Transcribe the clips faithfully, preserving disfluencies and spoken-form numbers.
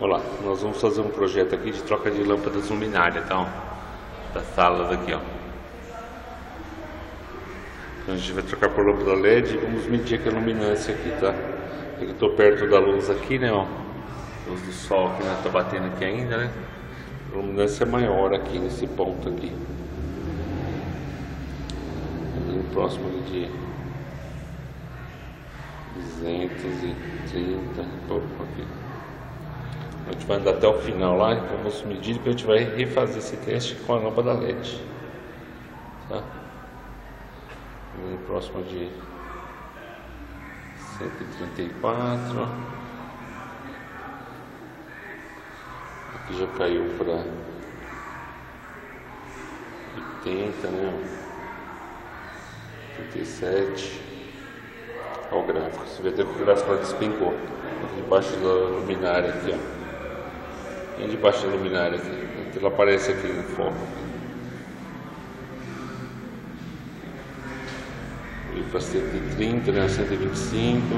Olá, nós vamos fazer um projeto aqui de troca de lâmpadas luminárias, tá? Ó, da sala daqui, ó. Então a gente vai trocar por lâmpada L E D e vamos medir aqui a luminância aqui, tá? Eu tô perto da luz aqui, né, ó. Luz do sol que né, tá batendo aqui ainda, né? A luminância é maior aqui nesse ponto aqui. Ali próximo de duzentos e trinta e pouco aqui. A gente vai andar até o final lá, vamos medir e a gente vai refazer esse teste com a lâmpada L E D. Tá? Ali próximo de cento e trinta e quatro. Aqui já caiu para oitenta, né? oitenta e sete. Olha o gráfico, você vê até que o gráfico despingou. Debaixo da luminária aqui, ó. E debaixo da luminária aqui. Ela aparece aqui no foco. E para cento e trinta, né? cento e vinte e cinco.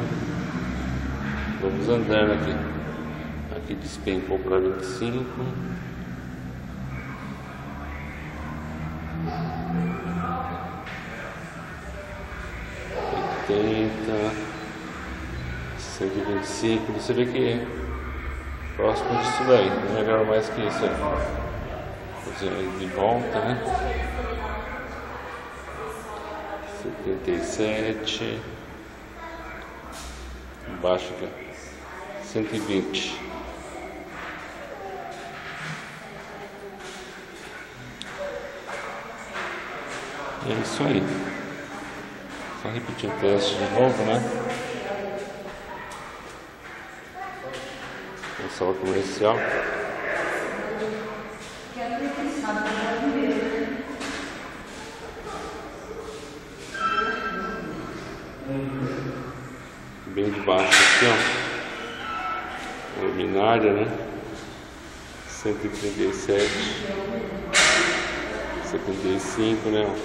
Vamos andando aqui. Aqui despencou para vinte e cinco. cento e vinte e cinco, você vê que é próximo disso daí, não é melhor mais que isso aí, de volta, né? setenta e sete, embaixo aqui, cento e vinte, é isso aí. Só repetir o teste de novo, né? Sala comercial. Bem debaixo aqui, ó. Luminária, né? cento e trinta e sete. setenta e cinco, né?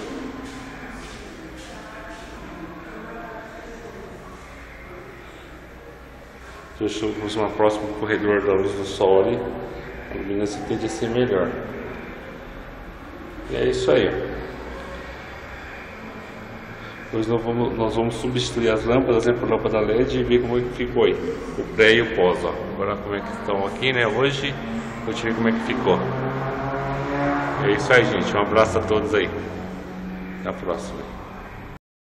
Deixamos uma próxima do corredor da luz do sol ali, a luminância tende a ser melhor. E é isso aí. Nós vamos, nós vamos substituir as lâmpadas né, por lâmpada L E D e ver como é que ficou aí, o pré e o pós. Ó. Agora como é que estão aqui, né? Hoje vou te ver como é que ficou. É isso aí, gente. Um abraço a todos aí. Até a próxima.